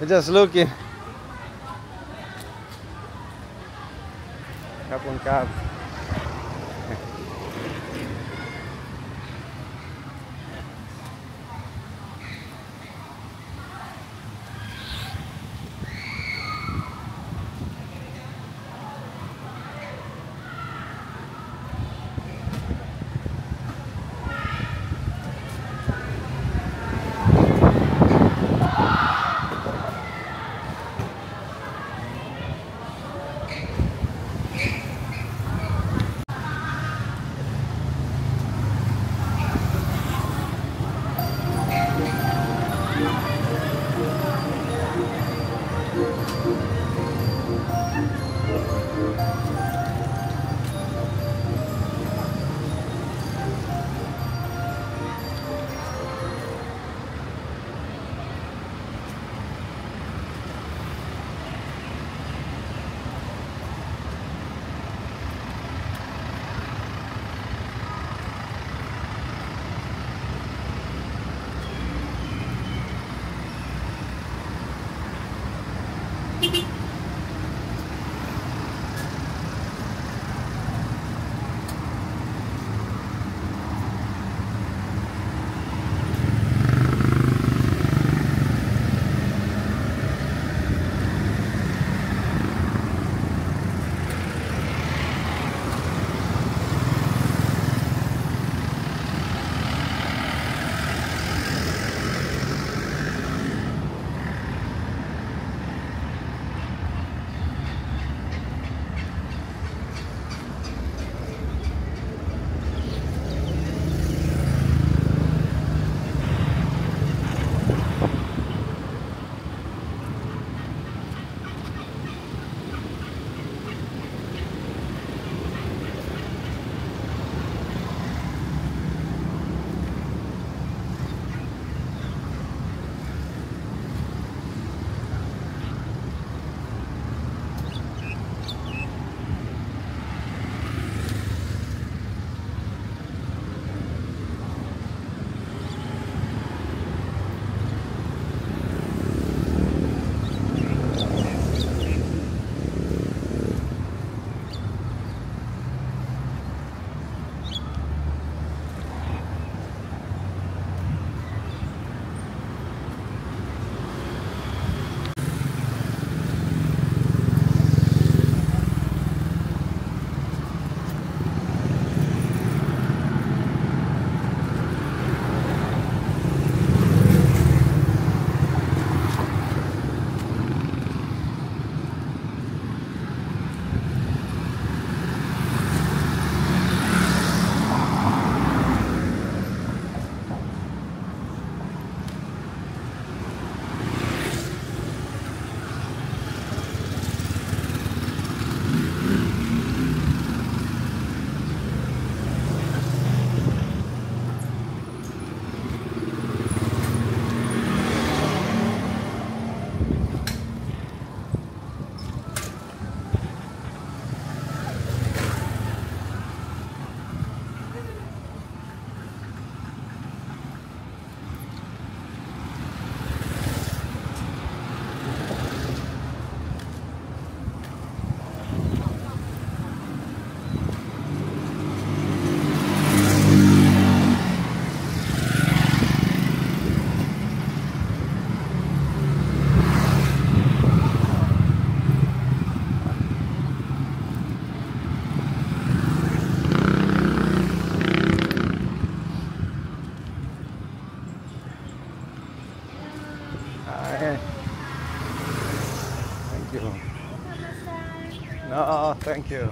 We're just looking. Cap on cap. No, thank you.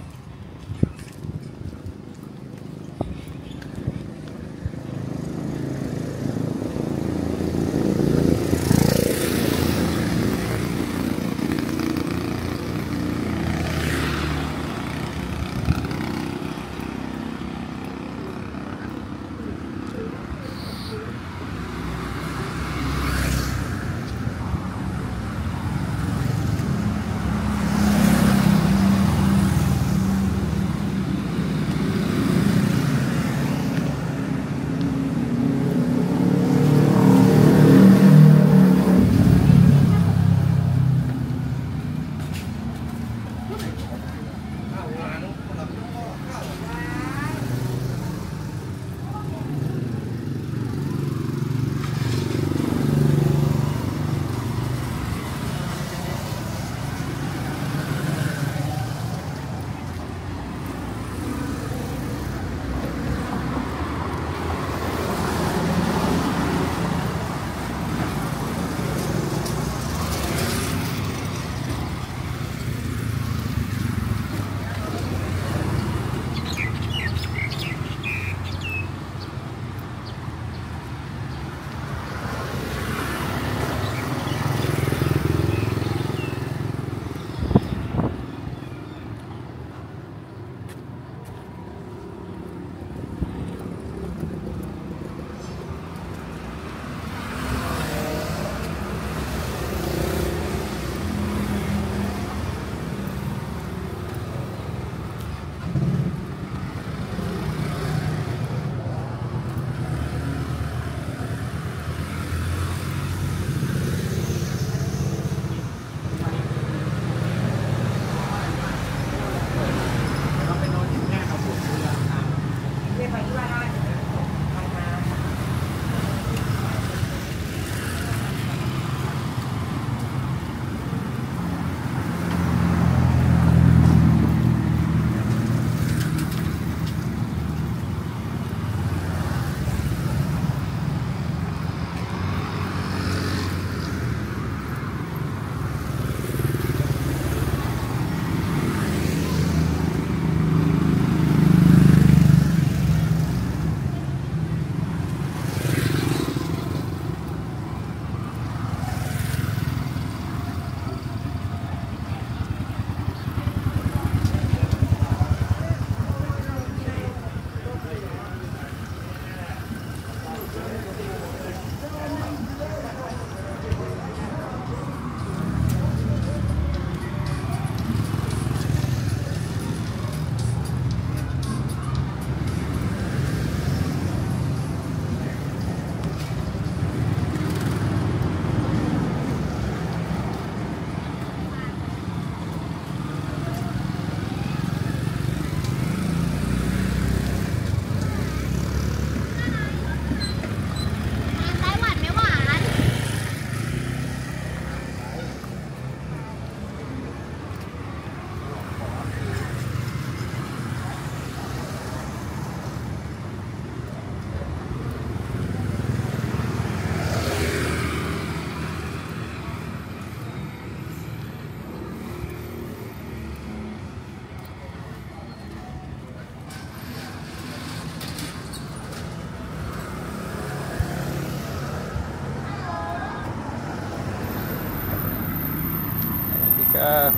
acá.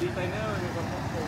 ดีไซเนอร์ในกรมควบคุม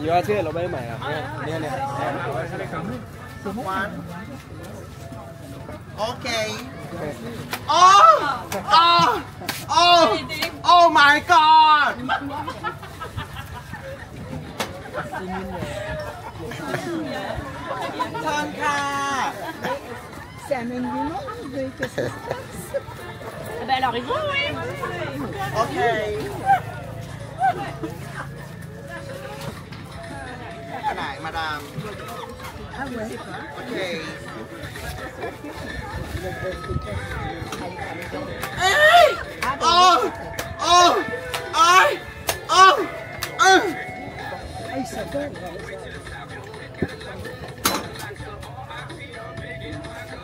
你要这个老板买啊？你看，完 ，OK，Oh my God！ 看看，三分钟了，这个是。哎，老李，我 ，OK。 ขนาดมาดามโอเคเอ้ยโอ้โอ้ไอ้โอ้เอ้ย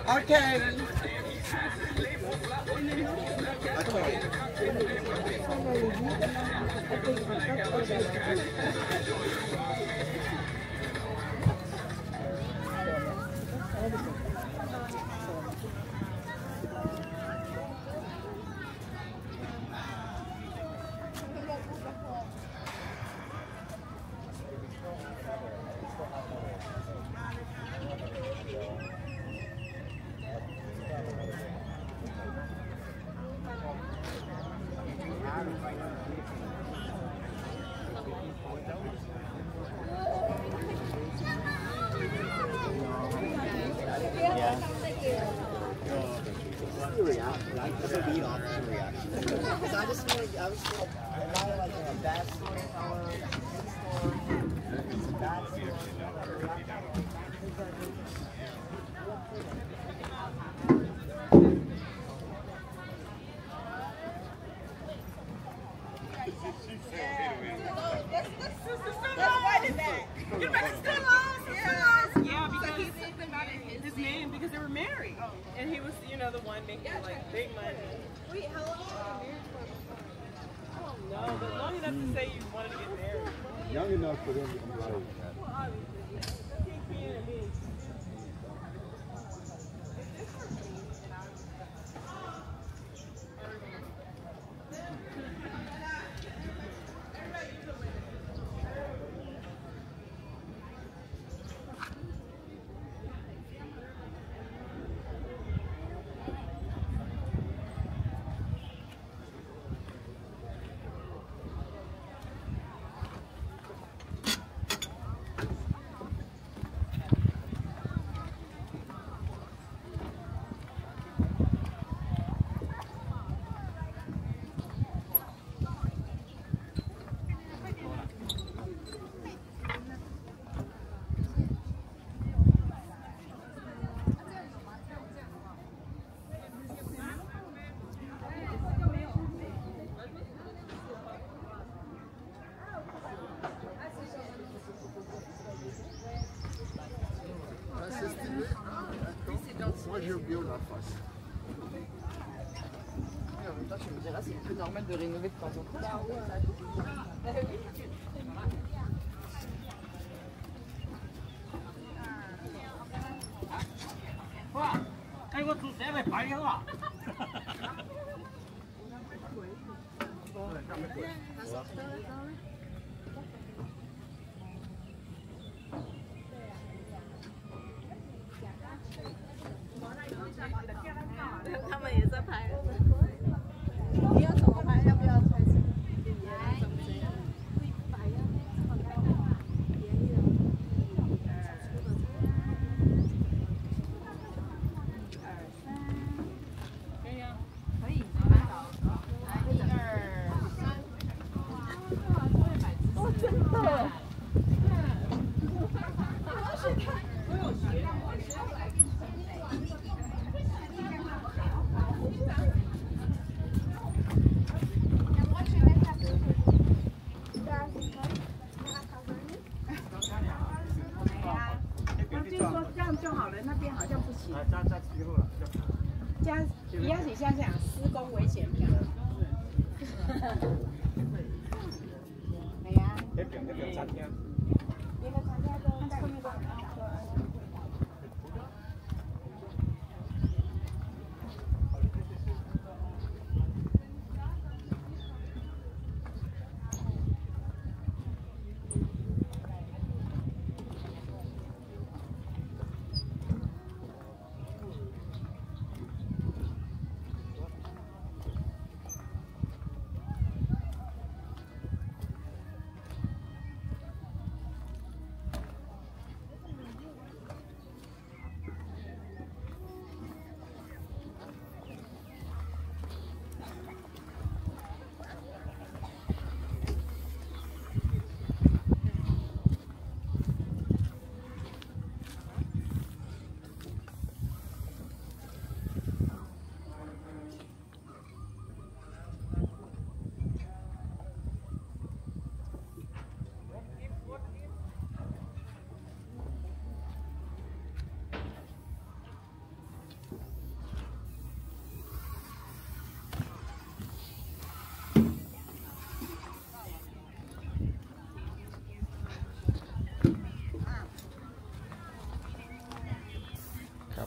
โอเค Thank you. That's a lead officer reaction. Because I just feel like, I was like, am I like a bad storyteller, a good story, a bad story, because they were married, and he was, you know, the one making like big money. Wait, how long were you married for? I don't know, but long enough to say you wanted to get married. Young enough for them to be married. Well, obviously, I think being a man. Toi, tu me diras, c'est plus normal de rénover de temps en temps.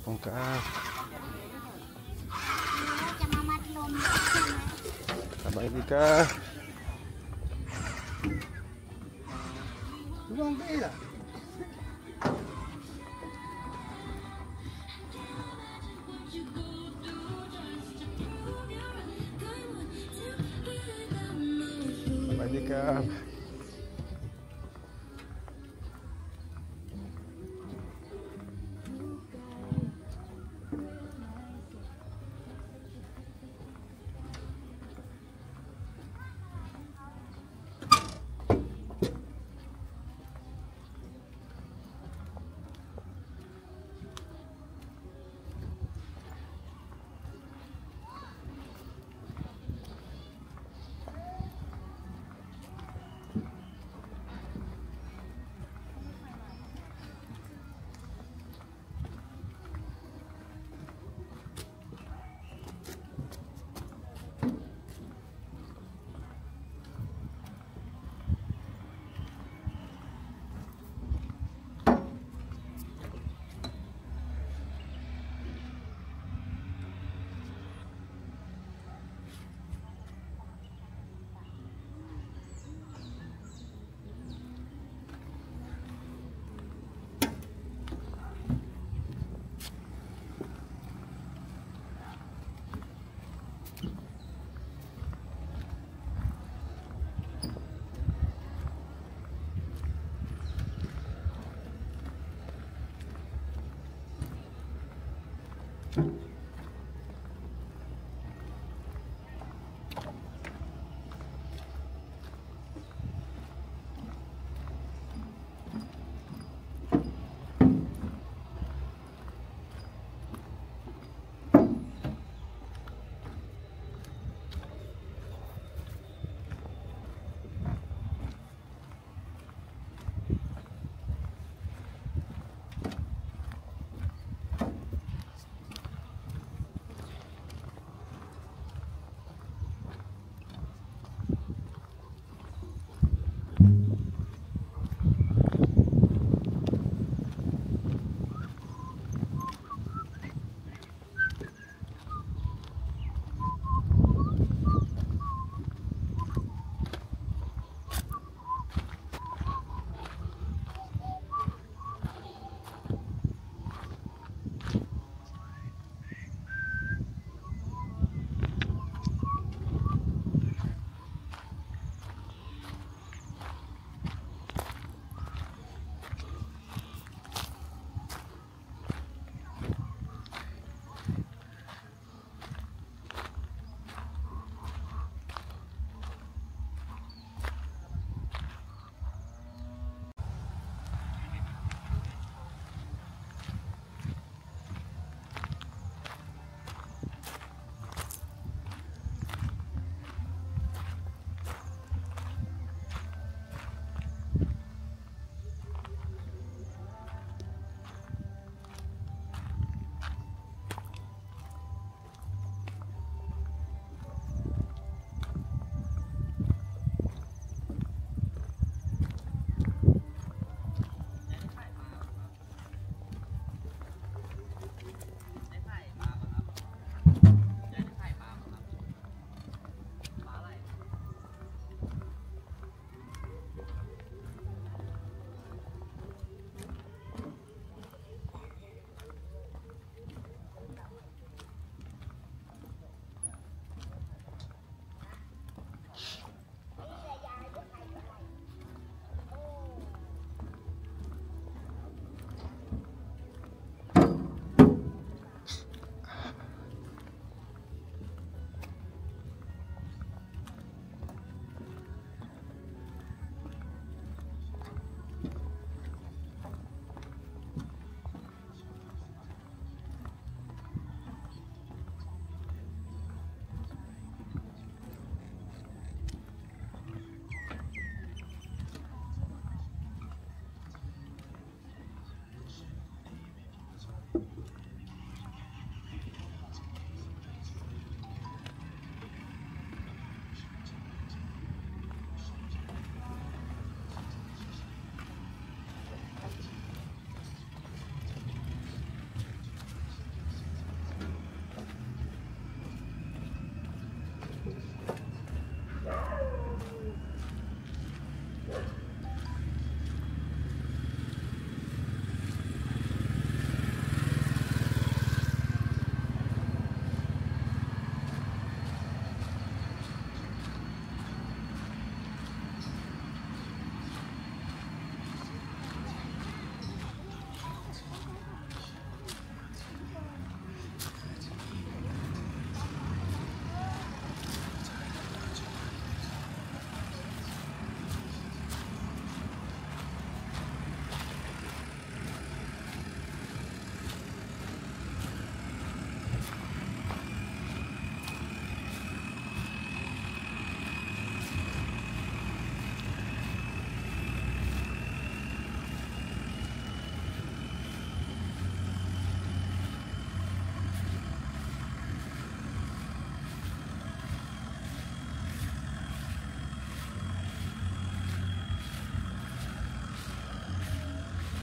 Pungkas. Sampai nikah. Luang dia. Sampai nikah.